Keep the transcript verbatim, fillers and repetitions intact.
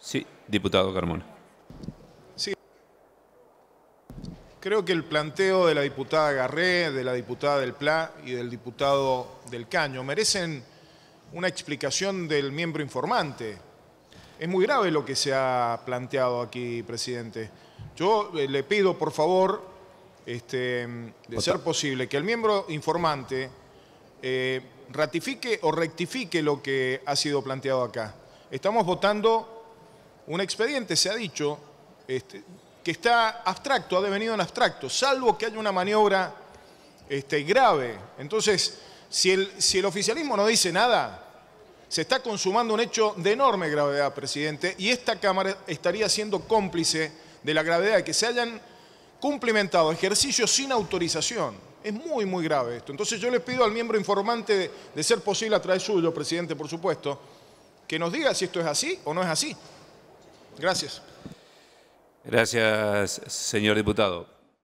Sí, diputado Carmona. Sí. Creo que el planteo de la diputada Garré, de la diputada del P L A y del diputado del Caño merecen una explicación del miembro informante. Es muy grave lo que se ha planteado aquí, presidente. Yo le pido, por favor, este, de ser posible, que el miembro informante eh, ratifique o rectifique lo que ha sido planteado acá. Estamos votando un expediente, se ha dicho, este, que está abstracto, ha devenido en abstracto, salvo que haya una maniobra este, grave. Entonces, si el, si el oficialismo no dice nada, se está consumando un hecho de enorme gravedad, presidente, y esta Cámara estaría siendo cómplice de la gravedad de que se hayan cumplimentado ejercicios sin autorización. Es muy, muy grave esto. Entonces yo le pido al miembro informante, de, de ser posible a través suyo, presidente, por supuesto, que nos diga si esto es así o no es así. Gracias. Gracias, señor diputado.